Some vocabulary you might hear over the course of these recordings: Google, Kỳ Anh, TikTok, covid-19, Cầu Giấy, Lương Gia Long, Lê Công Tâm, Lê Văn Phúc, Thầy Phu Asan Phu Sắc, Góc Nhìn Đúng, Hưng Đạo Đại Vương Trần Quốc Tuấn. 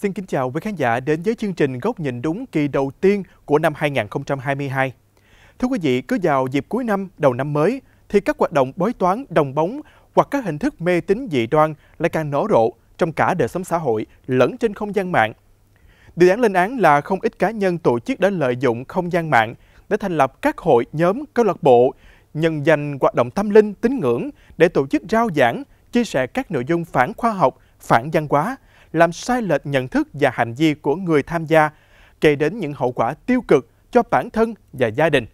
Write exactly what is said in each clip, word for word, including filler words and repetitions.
Xin kính chào quý khán giả đến với chương trình Góc Nhìn Đúng kỳ đầu tiên của năm hai nghìn không trăm hai mươi hai. Thưa quý vị, cứ vào dịp cuối năm, đầu năm mới, thì các hoạt động bói toán, đồng bóng hoặc các hình thức mê tín dị đoan lại càng nở rộ trong cả đời sống xã hội lẫn trên không gian mạng. Điều đáng lên án là không ít cá nhân tổ chức đã lợi dụng không gian mạng để thành lập các hội, nhóm, câu lạc bộ, nhân danh hoạt động tâm linh, tín ngưỡng để tổ chức rao giảng, chia sẻ các nội dung phản khoa học, phản văn hóa, làm sai lệch nhận thức và hành vi của người tham gia, gây đến những hậu quả tiêu cực cho bản thân và gia đình.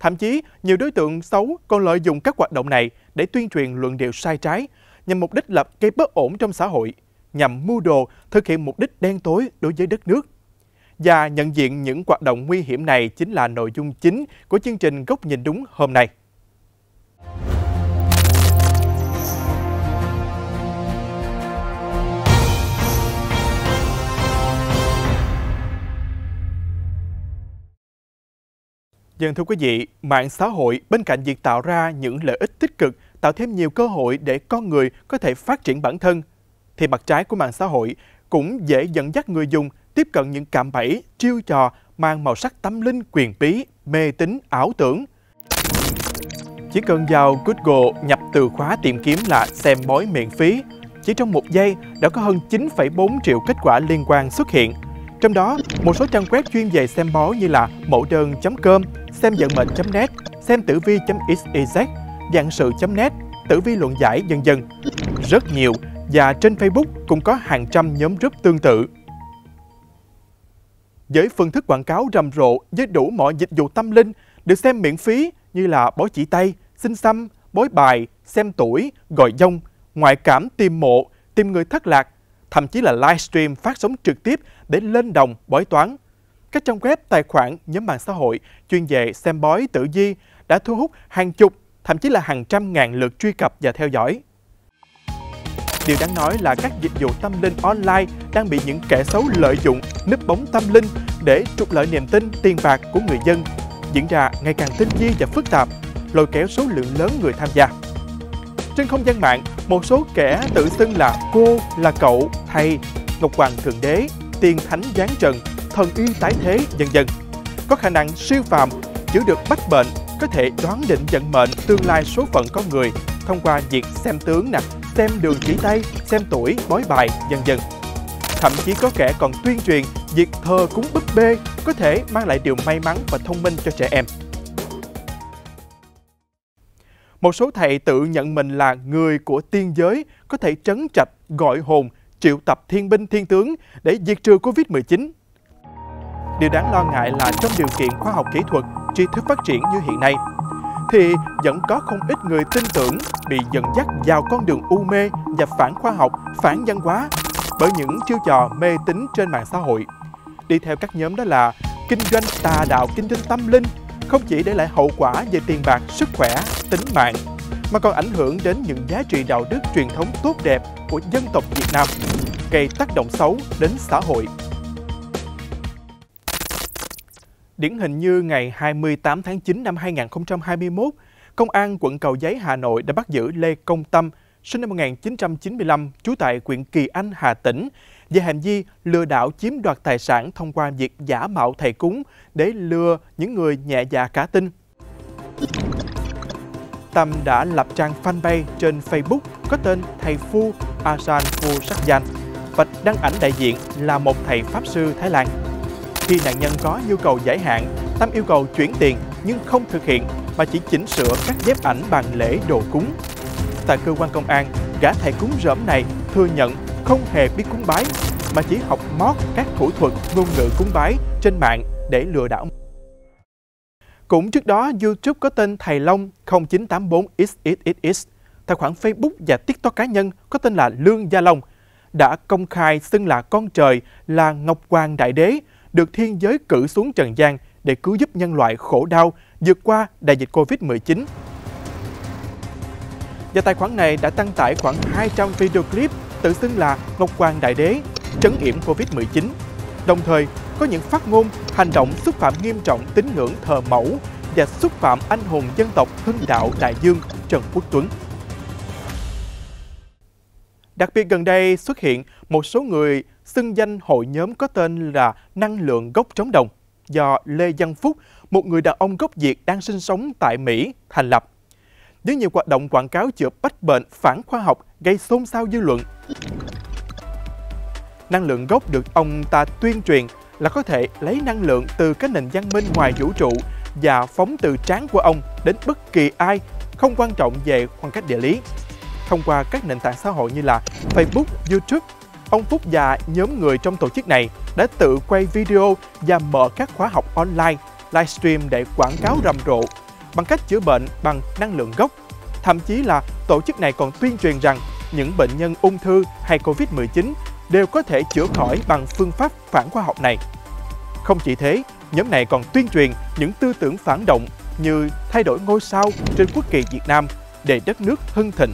Thậm chí, nhiều đối tượng xấu còn lợi dụng các hoạt động này để tuyên truyền luận điệu sai trái, nhằm mục đích lập gây bất ổn trong xã hội, nhằm mưu đồ thực hiện mục đích đen tối đối với đất nước. Và nhận diện những hoạt động nguy hiểm này chính là nội dung chính của chương trình Góc Nhìn Đúng hôm nay. Dân thưa quý vị, mạng xã hội bên cạnh việc tạo ra những lợi ích tích cực, tạo thêm nhiều cơ hội để con người có thể phát triển bản thân, thì mặt trái của mạng xã hội cũng dễ dẫn dắt người dùng tiếp cận những cạm bẫy, chiêu trò mang màu sắc tâm linh, quyền bí, mê tín, ảo tưởng. Chỉ cần vào Google nhập từ khóa tìm kiếm là xem bói miễn phí, chỉ trong một giây đã có hơn chín phẩy bốn triệu kết quả liên quan xuất hiện. Trong đó, một số trang web chuyên về xem bói như là mẫu đơn chấm com, xem vận mệnh chấm net, xem tử vi chấm xyz, dạng sự chấm net, tử vi luận giải, vân vân. Rất nhiều, và trên Facebook cũng có hàng trăm nhóm group tương tự. Với phương thức quảng cáo rầm rộ với đủ mọi dịch vụ tâm linh được xem miễn phí như là bói chỉ tay, xin xăm, bói bài, xem tuổi, gọi dông, ngoại cảm, tìm mộ, tìm người thất lạc, thậm chí là livestream phát sóng trực tiếp để lên đồng bói toán. Các trang web, tài khoản, nhóm mạng xã hội chuyên về xem bói tử vi đã thu hút hàng chục, thậm chí là hàng trăm ngàn lượt truy cập và theo dõi. Điều đáng nói là các dịch vụ tâm linh online đang bị những kẻ xấu lợi dụng, núp bóng tâm linh để trục lợi niềm tin, tiền bạc của người dân, diễn ra ngày càng tinh vi và phức tạp, lôi kéo số lượng lớn người tham gia. Trên không gian mạng, một số kẻ tự xưng là cô, là cậu, thầy, Ngọc Hoàng Thượng Đế, Tiên Thánh Giáng Trần, Thần Y Tái Thế, vân vân, có khả năng siêu phàm, chữa được bách bệnh, có thể đoán định vận mệnh, tương lai, số phận con người thông qua việc xem tướng nè, xem đường chỉ tay, xem tuổi, bói bài, vân vân. Thậm chí có kẻ còn tuyên truyền việc thờ cúng búp bê có thể mang lại điều may mắn và thông minh cho trẻ em. Một số thầy tự nhận mình là người của tiên giới, có thể trấn trạch, gọi hồn, triệu tập thiên binh thiên tướng để diệt trừ Covid mười chín. Điều đáng lo ngại là trong điều kiện khoa học kỹ thuật, tri thức phát triển như hiện nay, thì vẫn có không ít người tin tưởng bị dẫn dắt vào con đường u mê và phản khoa học, phản văn hóa bởi những chiêu trò mê tín trên mạng xã hội. Đi theo các nhóm đó là kinh doanh tà đạo, kinh doanh tâm linh, không chỉ để lại hậu quả về tiền bạc, sức khỏe, tính mạng, mà còn ảnh hưởng đến những giá trị đạo đức truyền thống tốt đẹp của dân tộc Việt Nam, gây tác động xấu đến xã hội. Điển hình như ngày hai mươi tám tháng chín năm hai nghìn không trăm hai mươi mốt, Công an quận Cầu Giấy, Hà Nội đã bắt giữ Lê Công Tâm, sinh năm một nghìn chín trăm chín mươi lăm, trú tại huyện Kỳ Anh, Hà Tĩnh, về hành vi lừa đảo chiếm đoạt tài sản thông qua việc giả mạo thầy cúng để lừa những người nhẹ dạ cả tin. Tâm đã lập trang fanpage trên Facebook có tên Thầy Phu Asan Phu Sắc và đăng ảnh đại diện là một thầy pháp sư Thái Lan. Khi nạn nhân có nhu cầu giải hạn, Tâm yêu cầu chuyển tiền nhưng không thực hiện mà chỉ chỉnh sửa các ghép ảnh bàn lễ đồ cúng. Tại cơ quan công an, gã thầy cúng rỡm này thừa nhận không hề biết cúng bái mà chỉ học mót các thủ thuật ngôn ngữ cúng bái trên mạng để lừa đảo. Cũng trước đó, YouTube có tên Thầy Long không chín tám bốn xxxx, tài khoản Facebook và TikTok cá nhân có tên là Lương Gia Long, đã công khai xưng là con trời, là Ngọc Hoàng Đại Đế, được thiên giới cử xuống trần gian để cứu giúp nhân loại khổ đau vượt qua đại dịch Covid mười chín. Và tài khoản này đã đăng tải khoảng hai trăm video clip tự xưng là Ngọc Hoàng Đại Đế, trấn yểm Covid mười chín, đồng thời có những phát ngôn, hành động xúc phạm nghiêm trọng tín ngưỡng thờ mẫu và xúc phạm anh hùng dân tộc Hưng Đạo Đại Vương Trần Quốc Tuấn. Đặc biệt gần đây xuất hiện một số người xưng danh hội nhóm có tên là Năng lượng gốc trống đồng do Lê Văn Phúc, một người đàn ông gốc Việt đang sinh sống tại Mỹ, thành lập. Với nhiều hoạt động quảng cáo chữa bách bệnh phản khoa học gây xôn xao dư luận, năng lượng gốc được ông ta tuyên truyền là có thể lấy năng lượng từ các nền văn minh ngoài vũ trụ và phóng từ trán của ông đến bất kỳ ai, không quan trọng về khoảng cách địa lý. Thông qua các nền tảng xã hội như là Facebook, YouTube, ông Phúc và nhóm người trong tổ chức này đã tự quay video và mở các khóa học online, livestream để quảng cáo rầm rộ bằng cách chữa bệnh bằng năng lượng gốc. Thậm chí là tổ chức này còn tuyên truyền rằng những bệnh nhân ung thư hay Covid mười chín đều có thể chữa khỏi bằng phương pháp phản khoa học này. Không chỉ thế, nhóm này còn tuyên truyền những tư tưởng phản động như thay đổi ngôi sao trên quốc kỳ Việt Nam để đất nước hưng thịnh.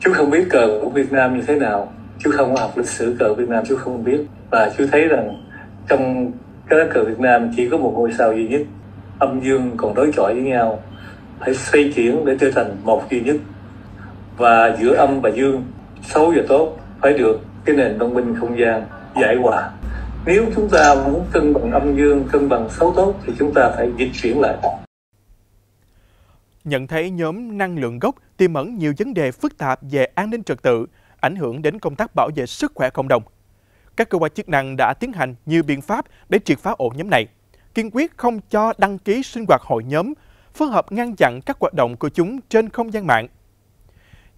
Chú không biết cờ của Việt Nam như thế nào, chú không có học lịch sử cờ Việt Nam, chú không biết. Và chú thấy rằng trong các lá cờ Việt Nam chỉ có một ngôi sao duy nhất, âm dương còn đối chọi với nhau, phải xoay chuyển để trở thành một duy nhất. Và giữa âm và dương, xấu và tốt phải được cái nền văn minh không gian giải hòa. Nếu chúng ta muốn cân bằng âm dương, cân bằng xấu tốt thì chúng ta phải dịch chuyển lại. Nhận thấy nhóm năng lượng gốc tiềm ẩn nhiều vấn đề phức tạp về an ninh trật tự, ảnh hưởng đến công tác bảo vệ sức khỏe cộng đồng, các cơ quan chức năng đã tiến hành nhiều biện pháp để triệt phá ổ nhóm này, kiên quyết không cho đăng ký sinh hoạt hội nhóm, phối hợp ngăn chặn các hoạt động của chúng trên không gian mạng.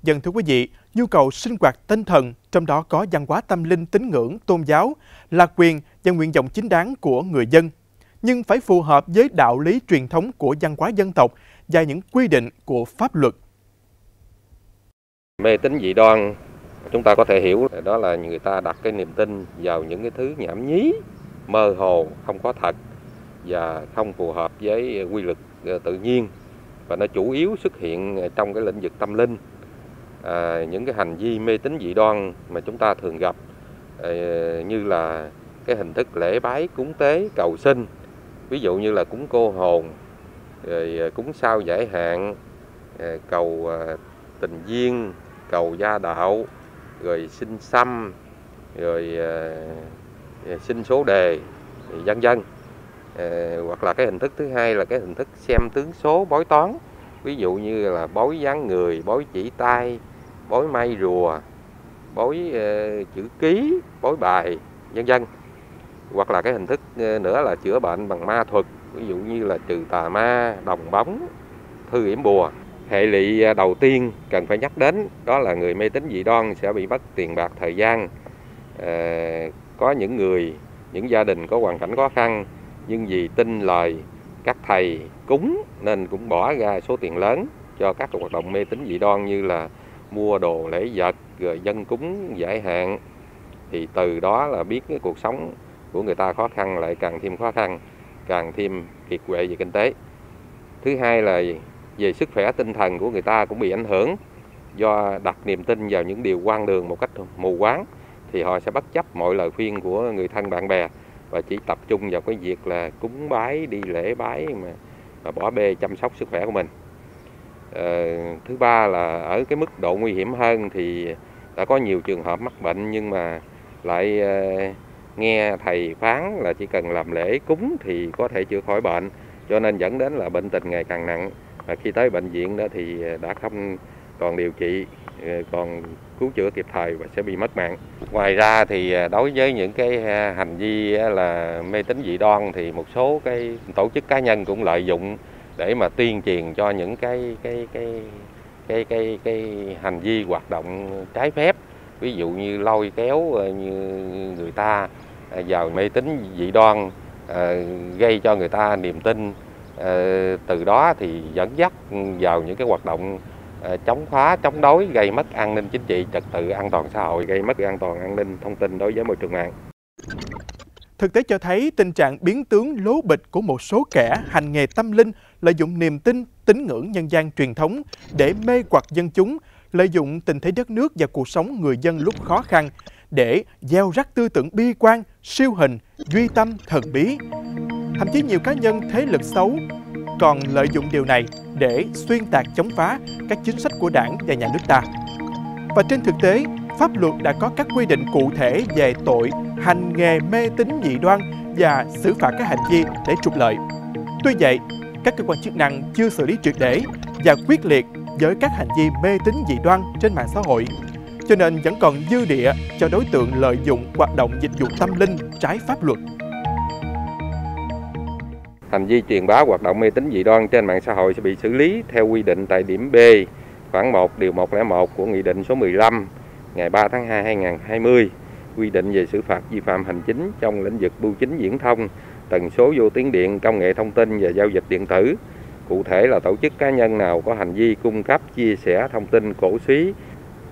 Dần thưa quý vị, nhu cầu sinh hoạt tinh thần, trong đó có văn hóa tâm linh, tín ngưỡng, tôn giáo, là quyền và nguyện vọng chính đáng của người dân, nhưng phải phù hợp với đạo lý truyền thống của văn hóa dân tộc và những quy định của pháp luật. Mê tín dị đoan, chúng ta có thể hiểu đó là người ta đặt cái niềm tin vào những cái thứ nhảm nhí, mơ hồ, không có thật và không phù hợp với quy luật tự nhiên, và nó chủ yếu xuất hiện trong cái lĩnh vực tâm linh. À, những cái hành vi mê tín dị đoan mà chúng ta thường gặp à, như là cái hình thức lễ bái cúng tế cầu xin, ví dụ như là cúng cô hồn, rồi cúng sao giải hạn, à, cầu à, tình duyên, cầu gia đạo, rồi xin xăm, rồi à, xin số đề, vân vân. À, hoặc là cái hình thức thứ hai là cái hình thức xem tướng số bói toán, ví dụ như là bói dáng người, bói chỉ tay, bói may rùa, bói uh, chữ ký, bói bài, vân vân. Hoặc là cái hình thức nữa là chữa bệnh bằng ma thuật, ví dụ như là trừ tà ma, đồng bóng, thư yểm bùa. Hệ lụy đầu tiên cần phải nhắc đến đó là người mê tín dị đoan sẽ bị mất tiền bạc, thời gian. Uh, có những người, những gia đình có hoàn cảnh khó khăn nhưng vì tin lời các thầy cúng nên cũng bỏ ra số tiền lớn cho các hoạt động mê tín dị đoan như là mua đồ lễ vật, rồi dân cúng giải hạn, thì từ đó là biết cái cuộc sống của người ta khó khăn, lại càng thêm khó khăn, càng thêm kiệt quệ về kinh tế. Thứ hai là về sức khỏe tinh thần của người ta cũng bị ảnh hưởng, do đặt niềm tin vào những điều hoang đường một cách mù quáng thì họ sẽ bất chấp mọi lời khuyên của người thân bạn bè và chỉ tập trung vào cái việc là cúng bái, đi lễ bái mà, mà bỏ bê chăm sóc sức khỏe của mình. À, thứ ba là ở cái mức độ nguy hiểm hơn thì đã có nhiều trường hợp mắc bệnh nhưng mà lại à, nghe thầy phán là chỉ cần làm lễ cúng thì có thể chữa khỏi bệnh, cho nên dẫn đến là bệnh tình ngày càng nặng. Và khi tới bệnh viện đó thì đã không còn điều trị, còn cứu chữa kịp thời và sẽ bị mất mạng. Ngoài ra thì đối với những cái hành vi là mê tín dị đoan thì một số cái tổ chức cá nhân cũng lợi dụng để mà tuyên truyền cho những cái cái cái cái cái, cái hành vi hoạt động trái phép, ví dụ như lôi kéo như người ta vào mê tín dị đoan, gây cho người ta niềm tin, từ đó thì dẫn dắt vào những cái hoạt động chống phá, chống đối, gây mất an ninh chính trị, trật tự an toàn xã hội, gây mất an toàn an ninh thông tin đối với môi trường mạng. Thực tế cho thấy tình trạng biến tướng lố bịch của một số kẻ hành nghề tâm linh, lợi dụng niềm tin, tín ngưỡng nhân gian truyền thống để mê hoặc dân chúng, lợi dụng tình thế đất nước và cuộc sống người dân lúc khó khăn để gieo rắc tư tưởng bi quan, siêu hình, duy tâm, thần bí. Thậm chí nhiều cá nhân thế lực xấu còn lợi dụng điều này để xuyên tạc, chống phá các chính sách của Đảng và nhà nước ta. Và trên thực tế, pháp luật đã có các quy định cụ thể về tội hành nghề mê tín dị đoan và xử phạt các hành vi để trục lợi. Tuy vậy, các cơ quan chức năng chưa xử lý triệt để và quyết liệt với các hành vi mê tín dị đoan trên mạng xã hội, cho nên vẫn còn dư địa cho đối tượng lợi dụng hoạt động dịch vụ tâm linh trái pháp luật. Hành vi truyền bá hoạt động mê tín dị đoan trên mạng xã hội sẽ bị xử lý theo quy định tại điểm B khoảng một điều một không một của Nghị định số mười lăm ngày ba tháng hai năm hai nghìn không trăm hai mươi quy định về xử phạt vi phạm hành chính trong lĩnh vực bưu chính viễn thông, tần số vô tuyến điện, công nghệ thông tin và giao dịch điện tử. Cụ thể là tổ chức cá nhân nào có hành vi cung cấp, chia sẻ thông tin cổ súy,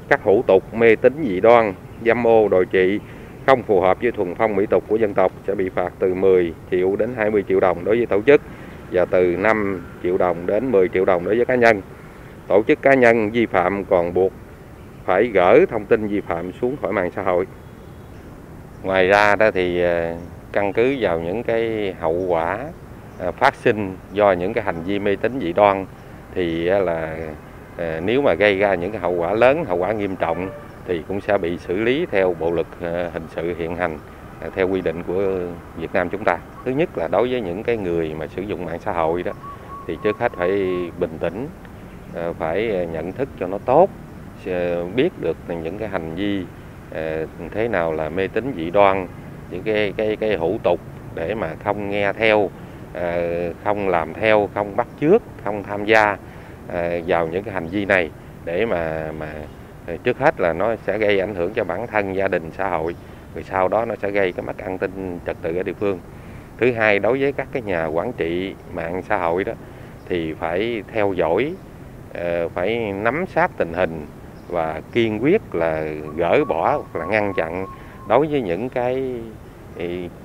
các hủ tục mê tín dị đoan, dâm ô đồi trị không phù hợp với thuần phong mỹ tục của dân tộc sẽ bị phạt từ mười triệu đến hai mươi triệu đồng đối với tổ chức và từ năm triệu đồng đến mười triệu đồng đối với cá nhân. Tổ chức cá nhân vi phạm còn buộc phải gỡ thông tin vi phạm xuống khỏi mạng xã hội. Ngoài ra đó thì căn cứ vào những cái hậu quả phát sinh do những cái hành vi mê tín dị đoan thì là nếu mà gây ra những cái hậu quả lớn, hậu quả nghiêm trọng thì cũng sẽ bị xử lý theo bộ luật hình sự hiện hành theo quy định của Việt Nam chúng ta. Thứ nhất là đối với những cái người mà sử dụng mạng xã hội đó thì trước hết phải bình tĩnh, phải nhận thức cho nó tốt, biết được những cái hành vi thế nào là mê tín dị đoan, những cái cái cái hủ tục để mà không nghe theo, không làm theo, không bắt chước, không tham gia vào những cái hành vi này để mà mà trước hết là nó sẽ gây ảnh hưởng cho bản thân, gia đình, xã hội, rồi sau đó nó sẽ gây cái mất an ninh trật tự ở địa phương. Thứ hai, đối với các cái nhà quản trị mạng xã hội đó thì phải theo dõi, phải nắm sát tình hình và kiên quyết là gỡ bỏ hoặc là ngăn chặn đối với những cái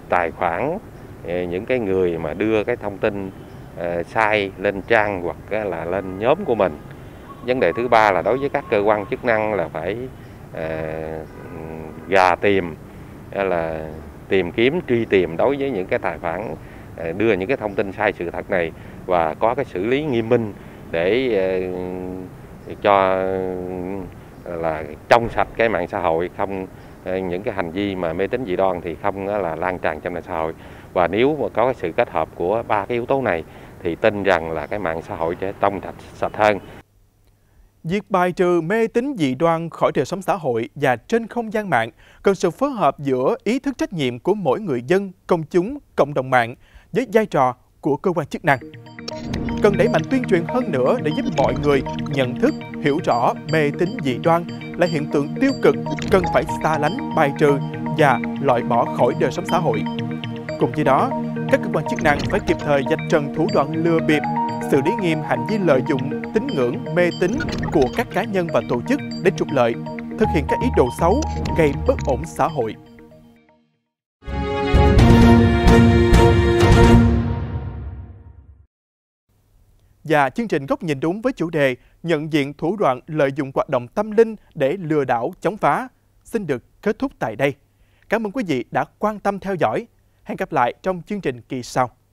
tài khoản, những cái người mà đưa cái thông tin sai lên trang hoặc là lên nhóm của mình. Vấn đề thứ ba là đối với các cơ quan chức năng là phải gà tìm, là tìm kiếm, truy tìm đối với những cái tài khoản đưa những cái thông tin sai sự thật này và có cái xử lý nghiêm minh để cho là trong sạch cái mạng xã hội, không những cái hành vi mà mê tín dị đoan thì không là lan tràn trong mạng xã hội. Và nếu mà có cái sự kết hợp của ba cái yếu tố này thì tin rằng là cái mạng xã hội sẽ trong sạch sạch hơn. Việc bài trừ mê tín dị đoan khỏi đời sống xã hội và trên không gian mạng cần sự phối hợp giữa ý thức trách nhiệm của mỗi người dân, công chúng, cộng đồng mạng với vai trò của cơ quan chức năng. Cần đẩy mạnh tuyên truyền hơn nữa để giúp mọi người nhận thức, hiểu rõ mê tín dị đoan là hiện tượng tiêu cực cần phải xa lánh, bài trừ và loại bỏ khỏi đời sống xã hội. Cùng với đó, các cơ quan chức năng phải kịp thời vạch trần thủ đoạn lừa bịp, xử lý nghiêm hành vi lợi dụng tín ngưỡng mê tín của các cá nhân và tổ chức để trục lợi, thực hiện các ý đồ xấu gây bất ổn xã hội. Và chương trình Góc Nhìn Đúng với chủ đề nhận diện thủ đoạn lợi dụng hoạt động tâm linh để lừa đảo chống phá xin được kết thúc tại đây. Cảm ơn quý vị đã quan tâm theo dõi. Hẹn gặp lại trong chương trình kỳ sau.